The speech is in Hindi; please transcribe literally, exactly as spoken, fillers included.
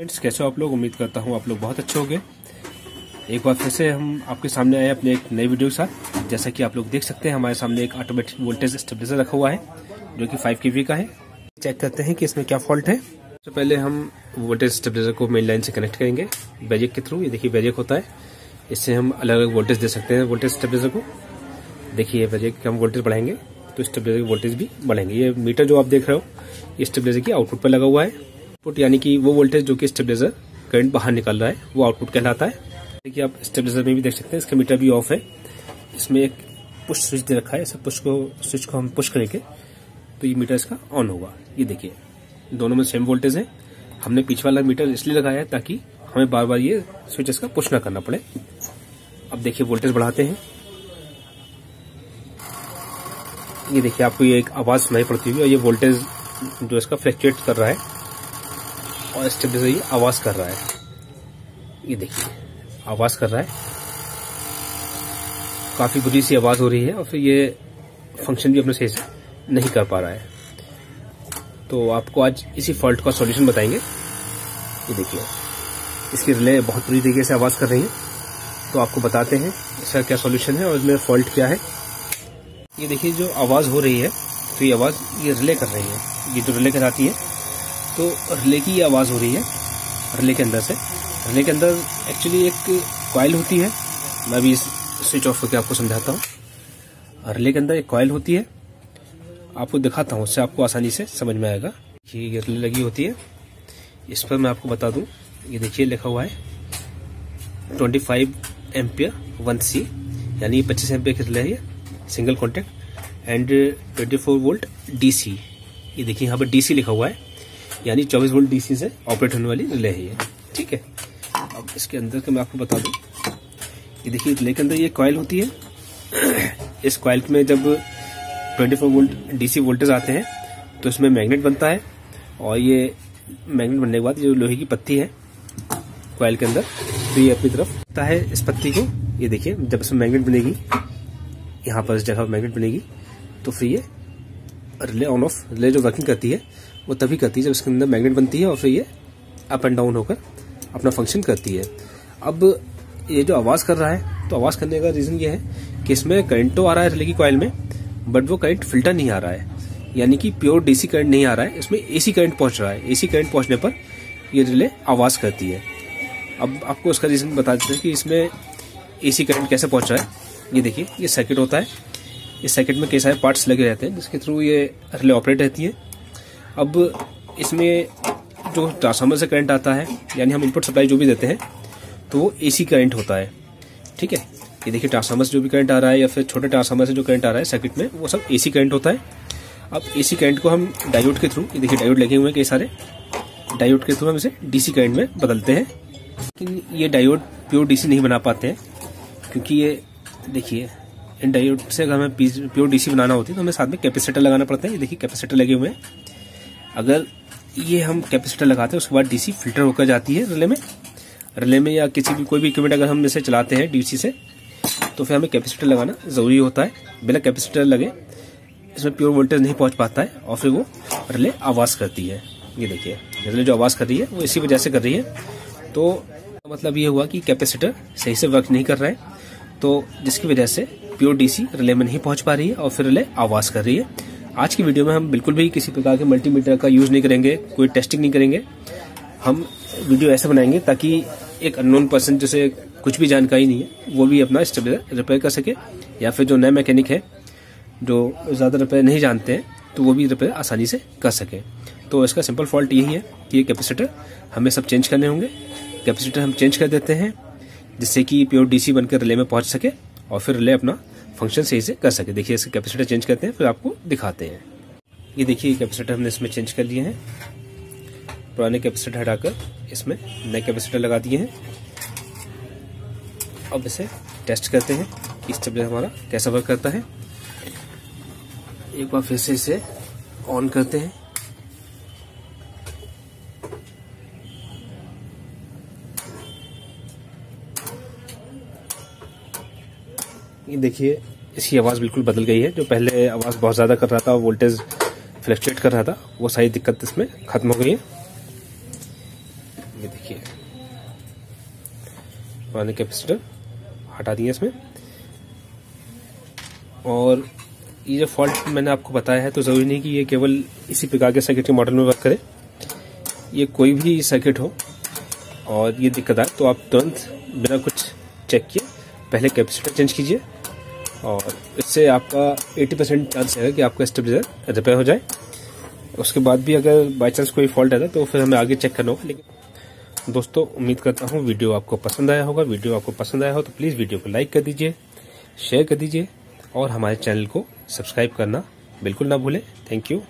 फ्रेंड्स, कैसे हो आप लोग? उम्मीद करता हूँ आप लोग बहुत अच्छे होंगे। एक बार फिर से हम आपके सामने आए अपने एक नई वीडियो के साथ। जैसा कि आप लोग देख सकते हैं, हमारे सामने एक ऑटोमेटिक वोल्टेज स्टेबलाइजर रखा हुआ है जो कि फाइव केवी का है। चेक करते हैं कि इसमें क्या फॉल्ट है। सबसे पहले हम वोल्टेज स्टेबलाइजर को मेन लाइन से कनेक्ट करेंगे बेजेक के थ्रू। ये देखिए बेजेक होता है, इससे हम अलग अलग वोल्टेज दे सकते हैं वोल्टेज स्टेबलाइजर को। देखिए बेजेक हम वोल्टेज बढ़ाएंगे तो स्टेबलाइजर के वोल्टेज भी बढ़ेंगे। ये मीटर जो आप देख रहे हो ये स्टेबलाइजर की आउटपुट पर लगा हुआ है। आउटपुट यानी कि वो वोल्टेज जो कि स्टेबलाइजर करंट बाहर निकाल रहा है वो आउटपुट कहलाता है। देखिए आप स्टेबलाइजर में भी देख सकते हैं, इसका मीटर भी ऑफ है। इसमें एक पुश स्विच दे रखा है, इस पुश को स्विच को हम पुश करेंगे तो ये मीटर इसका ऑन होगा। ये देखिए दोनों में सेम वोल्टेज है। हमने पीछे वाला मीटर इसलिए लगाया है ताकि हमें बार बार ये स्विच इसका पुश ना करना पड़े। अब देखिए वोल्टेज बढ़ाते हैं। ये देखिए आपको ये एक आवाज सुनाई पड़ती है और ये वोल्टेज जो इसका फ्लैक्चुएट कर रहा है और स्टेबलाइजर ये आवाज कर रहा है। ये देखिए आवाज कर रहा है, काफी बुरी सी आवाज हो रही है और फिर ये फंक्शन भी अपने सही से नहीं कर पा रहा है। तो आपको आज इसी फॉल्ट का सॉल्यूशन बताएंगे। ये देखिए इसकी रिले बहुत बुरी तरीके से आवाज कर रही है, तो आपको बताते हैं इसका क्या सॉल्यूशन है और इसमें फॉल्ट क्या है। ये देखिए जो आवाज़ हो रही है तो ये आवाज़ ये रिले कर रही है, ये जो रिले कराती है तो रिले की ये आवाज़ हो रही है रिले के अंदर से। रिले के अंदर एक्चुअली एक कॉयल होती है, मैं भी इस स्विच ऑफ करके आपको समझाता हूँ। रिले के अंदर एक कॉयल होती है, आपको दिखाता हूँ, उससे आपको आसानी से समझ में आएगा। ये रिले लगी होती है, इस पर मैं आपको बता दूँ। ये देखिए लिखा हुआ है twenty five ampere one C यानी पच्चीस एम्पियर की रिले है, single contact and twenty four volt DC. ये देखिए यहाँ पर डीसी लिखा हुआ है यानी चौबीस वोल्ट डीसी से ऑपरेट होने वाली रिले है ये, ठीक है। अब इसके अंदर का मैं आपको बता दूँ। ये देखिए रिले के अंदर ये कॉयल होती है, इस कॉयल में जब चौबीस वोल्ट डीसी वोल्टेज आते हैं तो इसमें मैग्नेट बनता है और ये मैग्नेट बनने के बाद जो लोहे की पत्ती है कॉयल के अंदर तो ये अपनी तरफ होता है इस पत्ती को। ये देखिए जब इसमें मैग्नेट बनेगी यहाँ पर इस जगह मैग्नेट बनेगी तो फिर ये रिले ऑन ऑफ रिले जो वर्किंग करती है वो तभी करती है जब इसके अंदर मैग्नेट बनती है और फिर ये अप एंड डाउन होकर अपना फंक्शन करती है। अब ये जो आवाज़ कर रहा है तो आवाज़ करने का रीज़न ये है कि इसमें करंट तो आ रहा है रिले की कॉयल में बट वो करंट फिल्टर नहीं आ रहा है, यानी कि प्योर डीसी करंट नहीं आ रहा है, इसमें एसी करंट पहुँच रहा है। एसी करंट पहुँचने पर यह रिले आवाज़ करती है। अब आपको उसका रीज़न बता देते हैं कि इसमें एसी करंट कैसे पहुँच रहा है। ये देखिए ये सर्किट होता है, इस सर्किट में कई सारे पार्ट्स लगे रहते हैं जिसके थ्रू ये रिले ऑपरेट रहती है। अब इसमें जो ट्रांसफार्मर से करंट आता है यानी हम इनपुट सप्लाई जो भी देते हैं तो वो एसी करंट होता है, ठीक है। ये देखिए ट्रांसफार्मर से जो भी करंट आ रहा है या फिर छोटे ट्रांसफार्मर से जो करंट आ रहा है सर्किट में वो सब एसी करंट होता है। अब एसी करंट को हम डायोड के थ्रू, ये देखिए डायोड लगे हुए हैं कई सारे, डायोड के थ्रू हम इसे डीसी करंट में बदलते हैं। लेकिन ये डायोड प्योर डीसी नहीं बना पाते हैं क्योंकि ये देखिए इन डायोड से अगर हमें प्योर डीसी बनाना होती है तो हमें साथ में कैपेसिटर लगाना पड़ता है। ये देखिए कैपेसिटर लगे हुए हैं, अगर ये हम कैपेसिटर लगाते हैं उसके बाद डीसी फिल्टर होकर जाती है रिले में। रिले में या किसी भी कोई भी इक्विपमेंट अगर हम इसे चलाते हैं डीसी से तो फिर हमें कैपेसिटर लगाना ज़रूरी होता है। बिना कैपेसिटर लगे इसमें प्योर वोल्टेज नहीं पहुँच पाता है और फिर वो रिले आवाज़ करती है। ये देखिए रिले जो आवाज़ कर रही है वो इसी वजह से कर रही है। तो मतलब ये हुआ कि कैपेसिटर सही से वर्क नहीं कर रहा है तो जिसकी वजह से प्योर डीसी रिले में नहीं पहुंच पा रही है और फिर रिले आवाज़ कर रही है। आज की वीडियो में हम बिल्कुल भी किसी प्रकार के मल्टीमीटर का यूज़ नहीं करेंगे, कोई टेस्टिंग नहीं करेंगे। हम वीडियो ऐसे बनाएंगे ताकि एक अननोन पर्सन जिसे कुछ भी जानकारी नहीं है वो भी अपना स्टेबलाइजर रिपेयर कर सके, या फिर जो नए मैकेनिक है जो ज़्यादा रिपेयर नहीं जानते हैं तो वो भी रिपेयर आसानी से कर सके। तो इसका सिंपल फॉल्ट यही है कि ये कैपेसिटर हमें सब चेंज करने होंगे। कैपेसिटर हम चेंज कर देते हैं जिससे कि प्योर डीसी बनकर रिले में पहुंच सके और फिर रिले अपना फंक्शन सही से कर सके। देखिए इसके कैपेसिटर चेंज करते हैं फिर आपको दिखाते हैं। ये देखिए कैपेसिटर हमने इसमें चेंज कर लिए हैं, पुराने कैपेसिटर हटाकर इसमें नए कैपेसिटर लगा दिए हैं। अब इसे टेस्ट करते हैं कि स्टेबलाइजर हमारा कैसा वर्क करता है। एक बार फिर से इसे ऑन करते हैं। ये देखिए इसकी आवाज़ बिल्कुल बदल गई है, जो पहले आवाज़ बहुत ज़्यादा कर रहा था और वोल्टेज फ्लक्चुएट कर रहा था वो सारी दिक्कत इसमें खत्म हो गई है। ये देखिए पुराने कैपेसिटर हटा दिए इसमें। और ये जो फॉल्ट मैंने आपको बताया है तो ज़रूरी नहीं कि ये केवल इसी प्रकार के सर्किट के मॉडल में वर्क करे, ये कोई भी सर्किट हो और ये दिक्कत आए तो आप तुरंत बिना कुछ चेक किए पहले कैपेसिटर चेंज कीजिए और इससे आपका अस्सी परसेंट चांस है कि आपका स्टेबलाइजर रिपेयर हो जाए। उसके बाद भी अगर बाई चांस कोई फॉल्ट आता है तो फिर हमें आगे चेक करना होगा। लेकिन दोस्तों उम्मीद करता हूँ वीडियो आपको पसंद आया होगा। वीडियो आपको पसंद आया हो तो प्लीज़ वीडियो को लाइक कर दीजिए, शेयर कर दीजिए और हमारे चैनल को सब्सक्राइब करना बिल्कुल ना भूलें। Thank you.